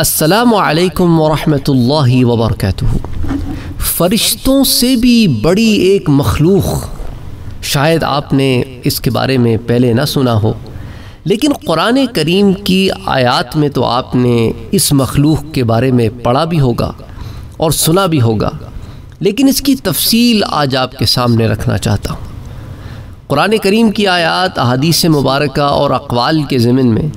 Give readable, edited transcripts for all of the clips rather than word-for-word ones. अस्सलामु अलैकुम वरहमतुल्लाहि वबरकातुहु। फ़रिश्तों से भी बड़ी एक मखलूक़, शायद आपने इसके बारे में पहले ना सुना हो, लेकिन क़ुरान करीम की आयात में तो आपने इस मखलूक़ के बारे में पढ़ा भी होगा और सुना भी होगा, लेकिन इसकी तफसील आज आपके सामने रखना चाहता हूँ। क़ुरान करीम की आयात, अहादीस मुबारका और अक़वाल के ज़िमन में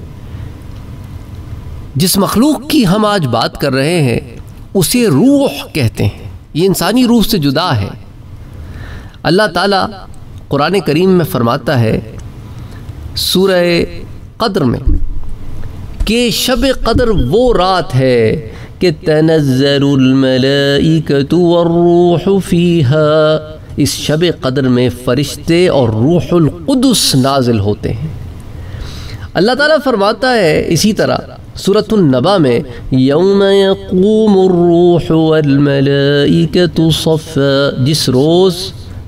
जिस मखलूक की हम आज बात कर रहे हैं उसे रूह कहते हैं। ये इंसानी रूह से जुदा है। अल्लाह ताला कुरान करीम में फ़रमाता है सूरह क़द्र में कि शब क़द्र वो रात है कि तनज़्ज़लुल मलाइकतु वर्रूहु फ़ीहा, इस शब क़द्र में फ़रिश्ते और रूहुल क़ुद्स नाज़िल होते हैं। अल्लाह ताला फरमाता है इसी तरह सूरतुन नबा में यौम यक़ूमुर रूहु वल मलाइकतु सफ़ा, जिस रोज़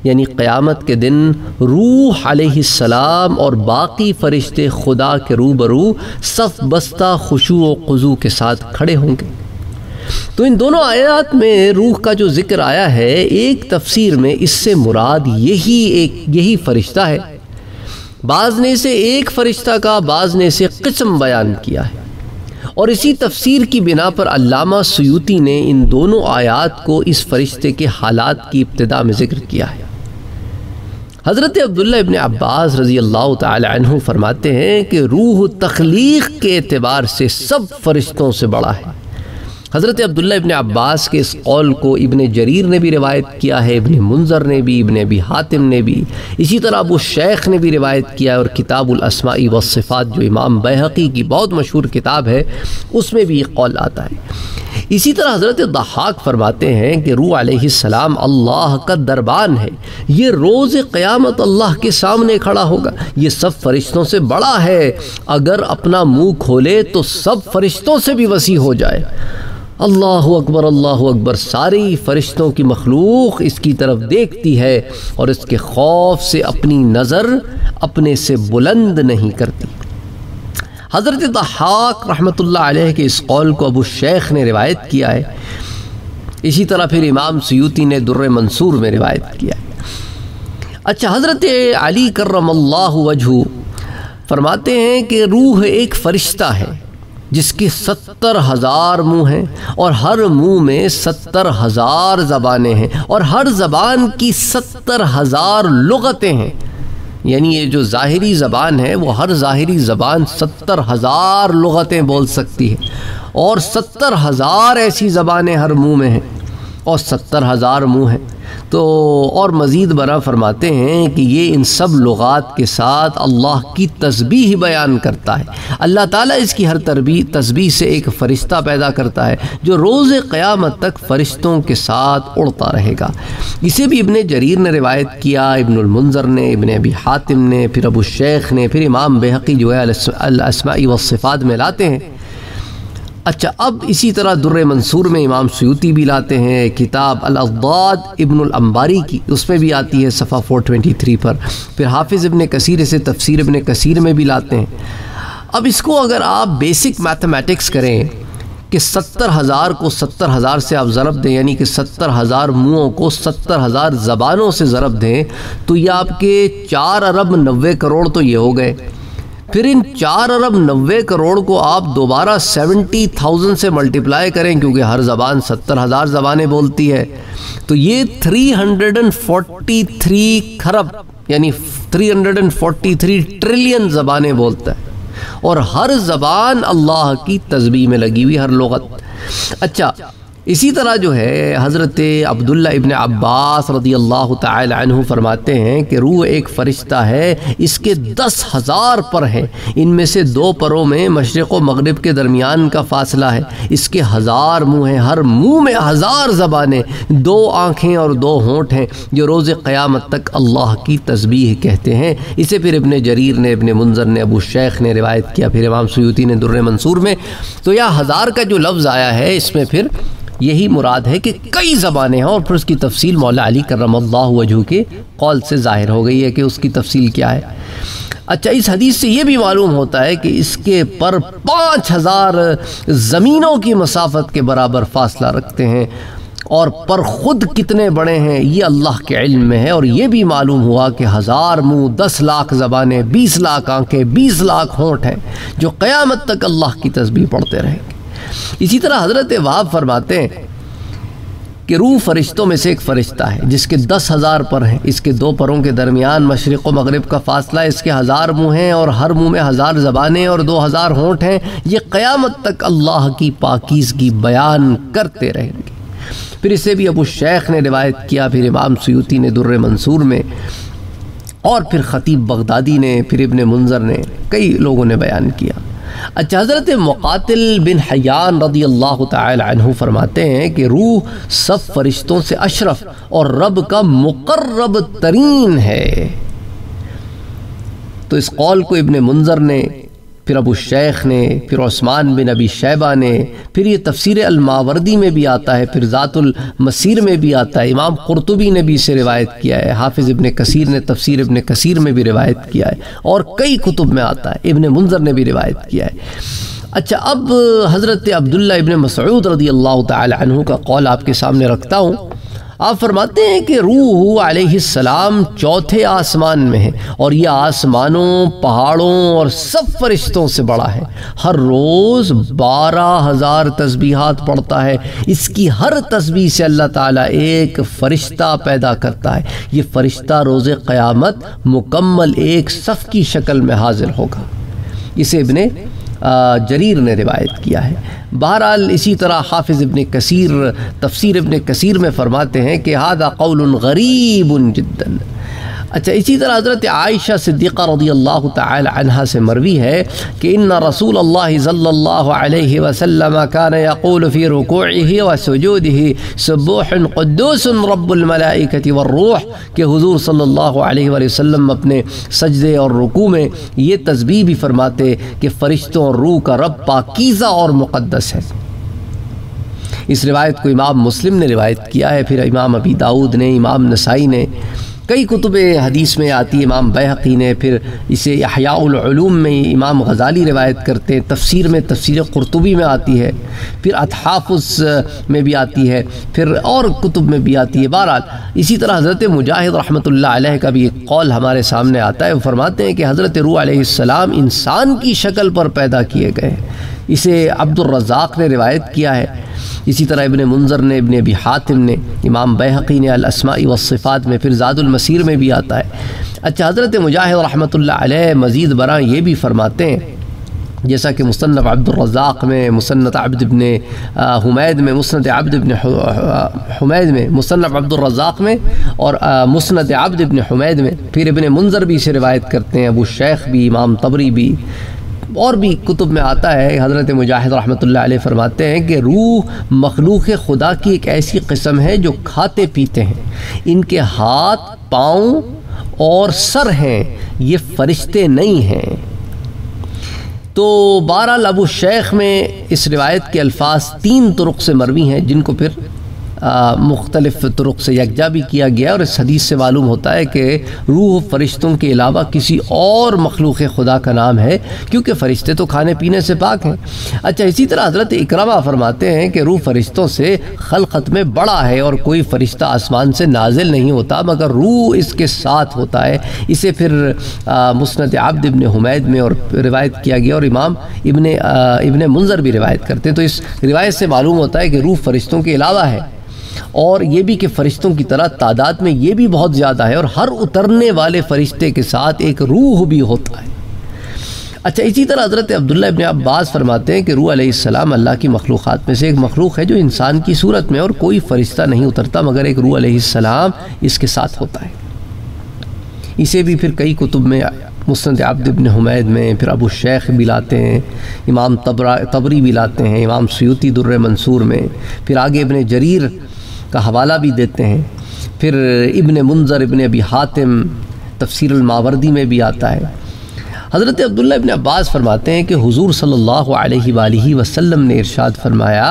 यानी क़यामत के दिन रूह अलैहिस्सलाम और बाकी फ़रिश्ते खुदा के रूबरू सफ़ बस्ता खुशू व खुज़ू के साथ खड़े होंगे। तो इन दोनों आयात में रूह का जो ज़िक्र आया है, एक तफसीर में इससे मुराद यही फ़रिश्ता है। बाज़ ने इसे एक फ़रिश्ता का, बाज़ ने इसे क़िस्म बयान किया है, और इसी तफसीर की बिना पर अल्लामा सुयूती ने इन दोनों आयात को इस फ़रिश्ते के हालात की इब्तिदा में ज़िक्र किया है। हज़रत अब्दुल्लाह इब्न अब्बास रज़ी अल्लाह ताला अन्हु फरमाते हैं कि रूह तख्लीक़ के एतबार से सब फ़रिश्तों से बड़ा है। हज़रत अब्दुल्लाह इब्न अब्बास के इस कौल को इब्न जरीर ने भी रिवायत किया है, इब्न मुंज़र ने भी, इब्न अबी हातिम ने भी, इसी तरह अबू शेख ने भी रिवायत किया है, और किताबुल अस्माई व सिफ़ात जो इमाम बैहक़ी की बहुत मशहूर किताब है उसमें भी ये कौल आता है। इसी तरह हज़रत दहाक फरमाते हैं कि रूह अलैहिस्सलाम अल्लाह का दरबान है, ये रोज़ क़यामत अल्लाह के सामने खड़ा होगा। ये सब फ़रिश्तों से बड़ा है, अगर अपना मुँह खोले तो सब फ़रिश्तों से भी वसी हो जाए। अल्लाहु अकबर, अल्लाहु अकबर। सारी फ़रिश्तों की मखलूक़ इसकी तरफ देखती है और इसके खौफ से अपनी नज़र अपने से बुलंद नहीं करती। हज़रत दहाक रहमतुल्लाह अलैह के इस कौल को अबू शेख ने रिवायत किया है, इसी तरह फिर इमाम सुयूती ने दुर्र मंसूर में रिवायत किया है। अच्छा, हज़रत अली कर्रमल्लाहु वजहू फरमाते हैं कि रूह एक फ़रिश्ता है जिसके 70,000 मुँह हैं, और हर मुँह में 70,000 ज़बानें हैं, और हर ज़बान की 70,000 लुग़तें हैं। यानी ये जो ज़ाहिरी ज़बान है वो हर ज़ाहिरी ज़बान 70,000 लुग़तें बोल सकती है, और 70,000 ऐसी ज़बानें हर मुँह में हैं, और 70,000 मुँह हैं। तो और मज़ीद बरा फरमाते हैं कि ये इन सब लुगात के साथ अल्लाह की तस्बीह बयान करता है। अल्लाह ताला इसकी हर तस्बीह से एक फ़रिश्ता पैदा करता है जो रोज़ क़यामत तक फ़रिश्तों के साथ उड़ता रहेगा। इसे भी इब्न जरीर ने रिवायत किया, इब्नुल मुंज़र ने, इब्न अबी हातिम ने, फिर अबू शेख ने, फिर इमाम बैहक़ी जो है अल अस्माई व सिफ़ात में लाते हैं। अच्छा, अब इसी तरह दुर्र मंसूर में इमाम सुयूती भी लाते हैं, किताब अल-अद्दाद इब्नुल अंबारी की उसमें भी आती है सफ़ा 423 पर, फिर हाफिज़ इब्न कसीर से तफसीर इब्न कसीर में भी लाते हैं। अब इसको अगर आप बेसिक मैथमेटिक्स करें कि 70,000 को 70,000 से आप ज़रब दें, यानी कि 70,000 मुँहों को 70,000 ज़बानों से ज़रब दें, तो ये आपके 4,90,00,00,000 तो ये हो गए। फिर इन 4,90,00,00,000 को आप दोबारा 70,000 से मल्टीप्लाई करें, क्योंकि हर ज़बान 70,000 ज़बानें बोलती है, तो ये 343 खरब यानी 343 ट्रिलियन ज़बानें बोलता है, और हर ज़बान अल्लाह की तस्बीह में लगी हुई, हर लुग़त। अच्छा, इसी तरह जो है हज़रत अब्दुल्ला इब्न अब्बास रज़ियल्लाहु ताला अन्हु फरमाते हैं कि रूह एक फ़रिश्ता है, इसके 10,000 पर हैं, इनमें से 2 परों में मशरिक़ व मग़रिब के दरमियान का फ़ासला है, इसके 1000 मुँह हैं, हर मुँह में 1000 ज़बानें, 2 आँखें और 2 होंठ हैं, जो रोज़ क़यामत तक अल्लाह की तस्बीह कहते हैं। इसे फिर इब्न जरीर ने, इब्न मुंज़र ने, अबू शेख ने रिवायत किया, फिर इमाम सुयूती ने दुर्र मंसूर में। तो यह 1000 का जो लफ्ज़ आया है इसमें फिर यही मुराद है कि कई ज़बानें हैं और फिर उसकी तफसील मौला अली करमल्लाहु वजहू के कौल से ज़ाहिर हो गई है कि उसकी तफसील क्या है। अच्छा, इस हदीस से ये भी मालूम होता है कि इसके पर 5000 ज़मीनों की मसाफत के बराबर फासला रखते हैं और पर ख़ुद कितने बड़े हैं ये अल्लाह के इल्म में है। और ये भी मालूम हुआ कि 1000 मुँह, 10 लाख ज़बानें, 20 लाख आँखें, 20 लाख होंठ हैं जो क़यामत तक अल्लाह की तस्बीह पढ़ते रहेंगे। इसी तरह हज़रत वहाब फरमाते हैं कि रूह फ़रिश्तों में से एक फ़रिश्ता है जिसके 10,000 पर हैं। इसके 2 परों के दरमियान मशरिक़ व मग़रिब का फ़ासला, इसके 1000 मुँह हैं और हर मुँह में 1000 ज़बानें और 2000 होंठ हैं। ये क़यामत तक अल्लाह की पाकीज़गी बयान करते रहेंगे। फिर इसे भी अबू शेख ने रिवायत किया, फिर इमाम सुयूती ने दुर्र मंसूर में, और फिर ख़तीब बगदादी ने, फिर इब्ने मुंज़र ने, कई लोगों ने बयान किया। अच्छा, हज़रत मुक़ातिल बिन हयान रदी अल्लाह तआला अन्हु फरमाते हैं कि रूह सब फरिश्तों से अशरफ और रब का मुकर्रब तरीन है। तो इस कौल को इब्ने मुंज़र ने, फिर अबू शेख ने, फिर उस्मान बिन अबी शैबा ने, फिर ये तफसीर अलमावर्दी में भी आता है, फिर ज़ातुल मसीर में भी आता है। इमाम कुर्तुबी ने भी इसे रिवायत किया है, हाफिज़ इब्न कसीर ने तफसीर इब्न कसीर में भी रिवायत किया है और कई कुतुब में आता है, इब्न मुंज़र ने भी रिवायत किया है। अच्छा, अब हज़रत अब्दुल्लाह इब्न मसऊद रदियल्लाहु तआला अन्हु का कौल आपके सामने रखता हूँ। आप फरमाते हैं कि रूह अलैहिस्सलाम 4थे आसमान में है और यह आसमानों, पहाड़ों और सब फरिश्तों से बड़ा है। हर रोज़ 12,000 तस्बीहात पढ़ता है। इसकी हर तस्बीह से अल्लाह ताला एक फ़रिश्ता पैदा करता है। ये फ़रिश्ता रोज़े क़यामत मुकम्मल एक सफ़ की शक्ल में हाजिर होगा। इसे इब्ने जरीर ने रिवायत किया है। बहरहाल, इसी तरह हाफिज़ इब्न कसीर तफसीर इब्न कसीर में फ़रमाते हैं कि हादा क़ौलुन ग़रीबुन जिद्दन। अच्छा, इसी तरह हज़रत आयशा सिद्दीक़ा रदियल्लाहु तआला अन्हा से मरवी है कि इन्ना रसूलल्लाह सल्लल्लाहु अलैहि वसल्लम कान यक़ूलु फ़ी रुकूइही व सुजूदिही सुब्बूहुन क़ुद्दूसुन रब्बुल मलाइकति वर्रूह, के हुज़ूर सल्लल्लाहु अलैहि वसल्लम अपने सजदे और रुकू में ये तस्बीह भी फरमाते कि फ़रिश्तों और रूह का रब पाकीज़ा और मुक़द्दस है। इस रिवायत को इमाम मुस्लिम ने रिवायत किया है, फिर इमाम अबी दाऊद ने, इमाम नसाई ने, कई कुतुबे हदीस में आती है, इमाम बैहक़ी ने, फिर इसे इहयाउल उलूम में इमाम गज़ाली रिवायत करते हैं, तफसीर में तफसीर कुर्तुबी में आती है, फिर अतहाफ़ुस में भी आती है, फिर और कुतुब में भी आती है। बहरहाल, इसी तरह हज़रत मुजाहिद रहमतुल्लाह अलैह का भी एक कौल हमारे सामने आता है। वो फरमाते हैं कि हज़रत रूह अलैहिस्सलाम इंसान की शक्ल पर पैदा किए गए। इसे अब्दुर्रज़ाक़ ने रिवायत किया है। इसी तरह इब्ने मुंज़र ने, इब्ने अबी हातिम ने, इमाम बैहक़ी ने अल-अस्माई वस्सिफ़ात में, फिर ज़ादुल मसीर में भी आता है। अच्छा, हज़रत मुजाहिद रहमतुल्लाह अलैह मज़ीद बरा ये भी फरमाते हैं, जैसा कि मुसन्नफ़ अब्दुर्रज़ाक़ में, मुसन्नद अब्द इब्न हुमैद में, मुसन्नद अब्द इब्न हुमैद में, मुसन्नफ़ अब्दुर्रज़ाक़ में और मुसन्नद अब्द इब्न हुमैद में, फिर इब्ने मुंज़र भी इसे रिवायत करते हैं, अबू शेख भी, इमाम तबरी भी, और भी कुतुब में आता है। हज़रत मुजाहिद रहमतुल्लाह अलैह फरमाते हैं कि रूह मखलूक खुदा की एक ऐसी किस्म है जो खाते पीते हैं, इनके हाथ, पाँव और सर हैं, ये फ़रिश्ते नहीं हैं। तो बहरहाल, अबू शेख में इस रिवायत के अल्फाज 3 तुरुक़ से मरवी हैं, जिनको फिर मुख्तलिफ़ तुरुक़ से यकजा भी किया गया। और इस हदीस से मालूम होता है कि रूह फ़रिश्तों के अलावा किसी और मखलूक़ खुदा का नाम है, क्योंकि फ़रिश्ते तो खाने पीने से पाक हैं। अच्छा, इसी तरह हज़रत इकरमा फरमाते हैं कि रूह फ़रिश्तों से खलक़त में बड़ा है और कोई फ़रिश्ता आसमान से नाजिल नहीं होता मगर रूह इसके साथ होता है। इसे फिर मुस्नद अब्द इब्न हुमैद में और रिवायत किया गया और इमाम इब्न मुंज़र भी रिवायत करते हैं। तो इस रिवायत से मालूम होता है कि रूह फ़रिश्तों के अलावा है, और ये भी कि फ़रिश्तों की तरह तादाद में ये भी बहुत ज़्यादा है, और हर उतरने वाले फ़रिश्ते के साथ एक रूह भी होता है। अच्छा, इसी तरह हज़रत अब्दुल्लाह इब्न अब्बास फरमाते हैं कि रूह अलैहिस्सलाम अल्लाह की मखलूक़ात में से एक मखलूक़ है जो इंसान की सूरत में, और कोई फ़रिश्ता नहीं उतरता मगर एक रूह अलैहिस्सलाम इसके साथ होता है। इसे भी फिर कई कुतुब में, मुस्नद अब्द इब्न हुमैद में, फिर अबू शेख भी लाते हैं, इमाम तबरी भी लाते हैं, इमाम सुयूती दुर्र मंसूर में, फिर आगे इब्न जरीर का हवाला भी देते हैं, फिर इब्न मुंज़र, इब्न अबी हातिम तफसीर अल-मावर्दी में भी आता है। हज़रत अब्दुल्लाह इब्न अब्बास फरमाते हैं कि हुज़ूर सल्लल्लाहु अलैहि वसल्लम ने इरशाद फरमाया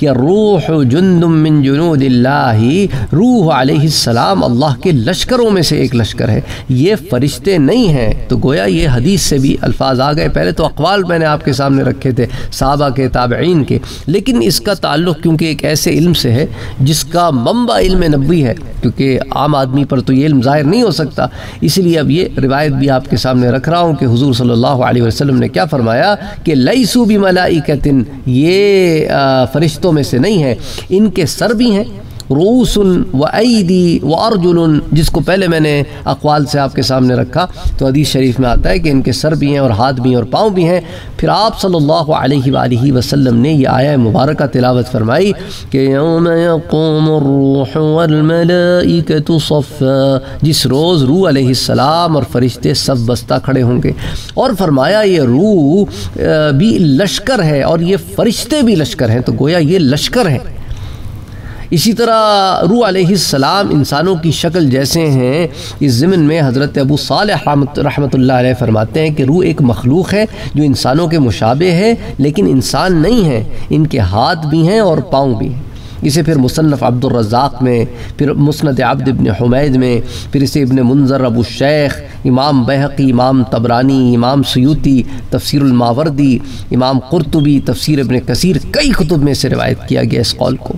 कि रूह जुन्दुम मिन जुनूदिल्लाही, रूह अलैहिस्सलाम अल्लाह के लश्करों में से एक लश्कर है, ये फ़रिश्ते नहीं हैं। तो गोया ये हदीस से भी अल्फाज आ गए। पहले तो अक़वाल मैंने आपके सामने रखे थे साहबा के, ताबईन के, लेकिन इसका ताल्लुक़ क्योंकि एक ऐसे इल्म से है जिसका मंबा इल्म नबी है, क्योंकि आम आदमी पर तो ये इल्म ज़ाहिर नहीं हो सकता, इसलिए अब ये रिवायत भी आपके सामने रख रहा हूँ कि हुज़ूर सल्लल्लाहु अलैहि वसल्लम ने क्या फरमाया कि लईसू बिमलाइकतिन, ये फ़रिश्तों में से नहीं है, इनके सर भी हैं, रूसन व ऐदी व अर्जुलन, जिसको पहले मैंने अक़वाल से आपके सामने रखा। तो हदीस शरीफ में आता है कि इनके सर भी हैं और हाथ भी हैं और पाँव भी हैं। फिर आप सल्लल्लाहु अलैहि वसल्लम ने यह आया मुबारक तिलावत फरमाई कि यौम यक़ूमुर रूह वल मलाइकतु सफ़ा, जिस रोज़ रूह अलैहिस्सलाम और फरिश्ते सब बस्ता खड़े होंगे। और फरमाया ये रूह भी लश्कर है और ये फ़रिश्ते भी लश्कर हैं। तो गोया ये लश्कर हैं। इसी तरह रूह अलैहिस्सलाम इंसानों की शक्ल जैसे हैं, इस ज़िमन में हज़रत अबू सालेह रहमतुल्लाह अलैह फरमाते हैं कि रूह एक मखलूक है जो इंसानों के मुशाबे है, लेकिन इंसान नहीं है, इनके हाथ भी हैं और पाँव भी हैं। इसे फिर मुसन्नफ़ अब्दुर्रज़्ज़ाक़ में, फिर मुस्नद अब्द इब्न हुमैद में, फिर इसे इब्न मुंज़र, अबू शेख, इमाम बैहक़ी, इमाम तबरानी, इमाम सुयूती, तफसीरुल मावर्दी, इमाम कुर्तुबी, तफसीर इब्न कसीर, कई कुतुब में इसे रिवायत किया गया इस कौल को।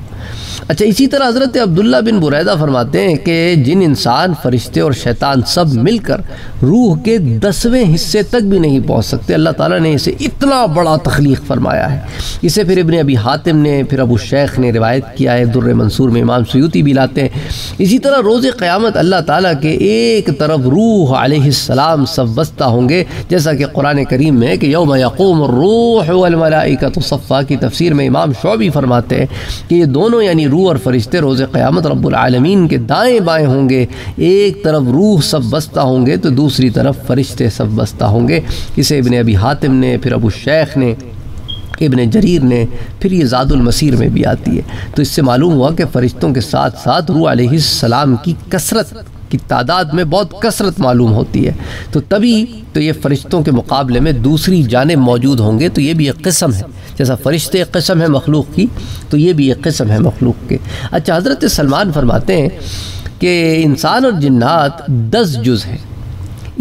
अच्छा, इसी तरह हज़रत अब्दुल्ला बिन बुरैदा फरमाते हैं कि जिन इंसान, फ़रिश्ते और शैतान सब मिलकर रूह के 10वें हिस्से तक भी नहीं पहुँच सकते, अल्लाह ताला ने इसे इतना बड़ा तख्लीक़ फरमाया है। इसे फिर इब्न अबी हातिम ने, फिर अबू शेख ने रिवायत किया है, दुर्रे मंसूर में इमाम सुयूती भी लाते हैं। इसी तरह रोज़ क़यामत अल्लाह ताला के एक तरफ रूह अलैहिस्सलाम सब बस्ता होंगे, जैसा कि कुरान करीम में कि यौम यक़ूमुर रूह वल मलाइकतु सफ़ा की तफसीर में इमाम शौबी फरमाते हैं कि ये दोनों यानी रूह और फरिश्ते रोज़ क़यामत रब्बुल आलमीन के दाएं बाएं होंगे। एक तरफ रूह सब बस्ता होंगे तो दूसरी तरफ फरिश्ते सब बस्ता होंगे। इसे इब्न अबी हातिम ने, फिर अबू शेख ने, इब्न जरीर ने, फिर ये ज़ादुल मसीर में भी आती है। तो इससे मालूम हुआ कि फ़रिश्तों के साथ साथ रूह अलैहिस्सलाम की कसरत की तादाद में बहुत कसरत मालूम होती है। तो तभी तो ये फ़रिश्तों के मुकाबले में दूसरी जानें मौजूद होंगे। तो ये भी एक किस्म है, जैसा फ़रिश्ते एक किस्म है मखलूक की, तो ये भी एक किस्म है मखलूक के। अच्छा, हज़रत सलमान फरमाते हैं कि इंसान और जिन्नात 10 जुज़ हैं।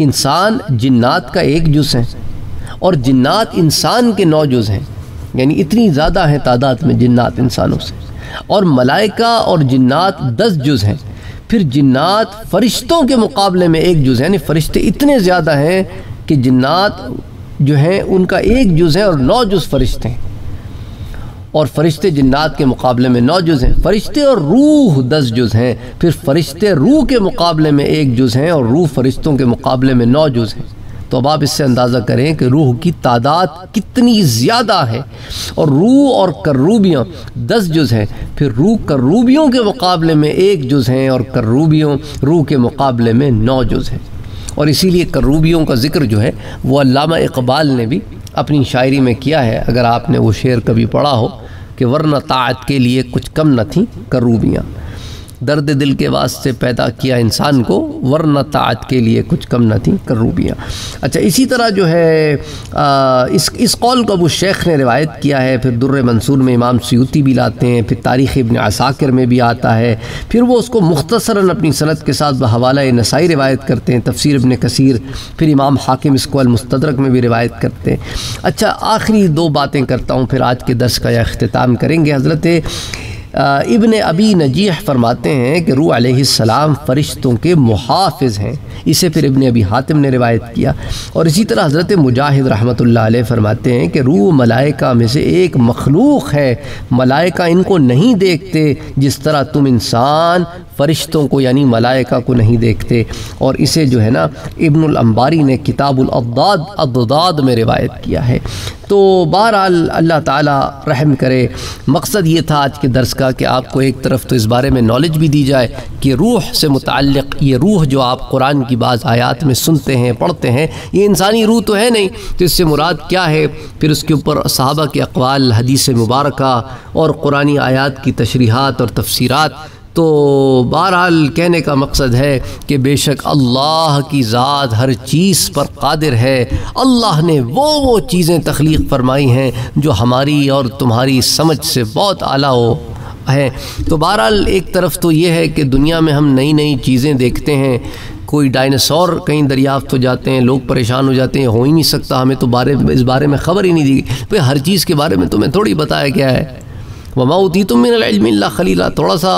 इंसान जिन्नात का 1 जुज़ है और जिन्नात इंसान के 9 जुज़ हैं, यानी इतनी ज़्यादा हैं तादाद में जिन्नात इंसानों से। और मलाइका और जिन्नात 10 जुज़ हैं। फिर जिन्नात फ़रिश्तों के मुकाबले में 1 जुज़ है, यानी फ़रिश्ते इतने ज़्यादा हैं कि जिन्नात जो हैं उनका 1 जुज़ है और 9 जुज़ फ़रिश्ते हैं। और फ़रिश्ते जिन्नात के मुकाबले में 9 जुज़ हैं। फ़रिश्ते और रूह 10 जुज़ हैं। फिर फ़रिश्ते रूह के मुकाबले में 1 जुज़ हैं और रूह फ़रिश्तों के मुकाबले में 9 जुज़ हैं। तो अब आप इससे अंदाज़ा करें कि रूह की तादाद कितनी ज़्यादा है। और रूह और करूबियाँ 10 जुज़ हैं। फिर रूह करूबियों के मुकाबले में 1 जुज़ हैं और करूबियों रूह के मुकाबले में 9 जुज़ हैं। और इसीलिए करूबियों का ज़िक्र जो है वो अल्लामा इकबाल ने भी अपनी शायरी में किया है, अगर आपने वो शेर कभी पढ़ा हो, कि वरना ताअत के लिए कुछ कम न थीं करूबियाँ, दर्द दिल के वास्ते पैदा किया इंसान को, वरना ताअत के लिए कुछ कम न थी करूबियाँ। अच्छा, इसी तरह जो है इस कौल को अबू शेख ने रिवायत किया है, फिर दुर्रे मंसूर में इमाम सुयूती भी लाते हैं, फिर तारीख़ इब्न असाकिर में भी आता है। फिर वो उसको मुख्तसरन अपनी सनद के साथ बहवाला नसाई रिवायत करते हैं, तफसीर इब्न कसीर, फिर इमाम हाकिम इसको अलमुस्तदरक में भी रिवायत करते हैं। अच्छा, आखिरी 2 बातें करता हूँ, फिर आज के दर्स का यह अख्तिताम करेंगे। हज़रत इब्न अबी नजीह फरमाते हैं कि रूह अलैहिस्सलाम फ़रिश्तों के मुहाफ़िज़ हैं। इसे फिर इब्न अबी हातिम ने रिवायत किया। और इसी तरह हज़रत मुजाहिद रहमतुल्लाह अलैह फरमाते हैं कि रूह मलाइका में से एक मखलूक़ है, मलाइका इनको नहीं देखते जिस तरह तुम इंसान फ़रिश्तों को यानी मलाइका को नहीं देखते। और इसे जो है ना इब्नुल अंबारी ने किताबुल अद्दाद में रिवायत किया है। तो बहरहाल अल्लाह ताला रहम करे। मकसद ये था आज के दर्स का कि आपको एक तरफ़ तो इस बारे में नॉलेज भी दी जाए कि रूह से मुताल्लिक़, ये रूह जो आप कुरान की बाज़ आयात में सुनते हैं, पढ़ते हैं, ये इंसानी रूह तो है नहीं, तो इससे मुराद क्या है। फिर उसके ऊपर सहाबा के अक़वाल, हदीस मुबारक और कुरानी आयात की तशरीहात और तफसीरात। तो बहरहाल कहने का मकसद है कि बेशक अल्लाह की ज़ात हर चीज़ पर कादिर है। अल्लाह ने वो चीज़ें तख्लीक़ फरमाई हैं जो हमारी और तुम्हारी समझ से बहुत आला हो है। तो बहरहाल एक तरफ तो ये है कि दुनिया में हम नई नई चीज़ें देखते हैं, कोई डायनासोर कहीं दरियाफ्त हो जाते हैं, लोग परेशान हो जाते हैं, हो ही नहीं सकता, हमें तो इस बारे में ख़बर ही नहीं दी। भाई हर चीज़ के बारे में तुम्हें थोड़ी बताया गया है, वमा उतीतुम मिनल इल्मि इल्ला खलीला, थोड़ा सा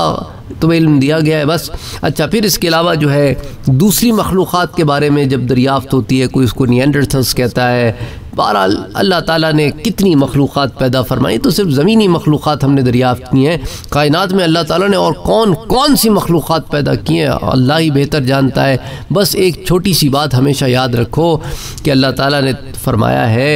तुम्हें इल्म दिया गया है बस। अच्छा, फिर इसके अलावा जो है दूसरी मखलूक़ात के बारे में जब दरियाफ़त होती है, कोई उसको निएंडरथल्स कहता है। बहरहाल अल्लाह ताला ने कितनी मखलूक़ात पैदा फरमाई, तो सिर्फ ज़मीनी मखलूक़ात हमने दरियाफ़त की हैं। कायनात में अल्लाह ताला ने और कौन कौन सी मखलूक़ात पैदा की हैं अल्लाह ही बेहतर जानता है। बस एक छोटी सी बात हमेशा याद रखो कि अल्लाह ताला ने फरमाया है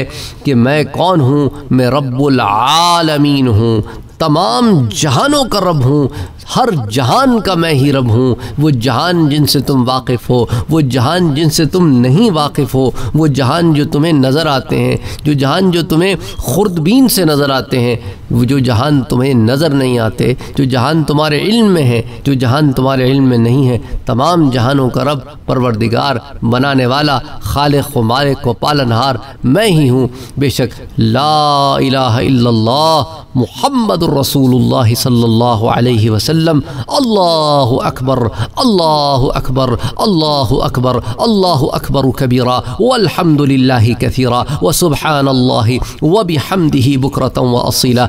कि मैं कौन हूँ, मैं रब्बुल आलमीन हूँ, तमाम जहानों का रब हूँ, हर जहान का मैं ही रब हूँ। वो जहान जिनसे तुम वाकिफ़ हो, वो जहान जिनसे तुम नहीं वाकिफ़ हो, वो जहान जो तुम्हें नज़र आते हैं, जो जहान जो तुम्हें खुर्दबीन से नज़र आते हैं, वो जो जहान तुम्हें नज़र नहीं आते, जो जहान तुम्हारे इल्म में है, जो जहान तुम्हारे इल्म में नहीं है, तमाम जहानों का रब, परवरदिगार, बनाने वाला, खालिक़ व मालिक व पालनहार मैं ही हूँ। बेशक ला इलाहा इल्लल्लाह मुहम्मदुर रसूलुल्लाह सल्लल्लाहु अलैहि वसल्लम। अल्लाहु अकबर, अल्लाहु अकबर, अल्लाहु अकबर, अल्लाहु अकबर कबीरा वल्हम्दुलिल्लाहि कसीरा व सुब्हानल्लाहि व बिहम्दिही बुकरतन व असीला।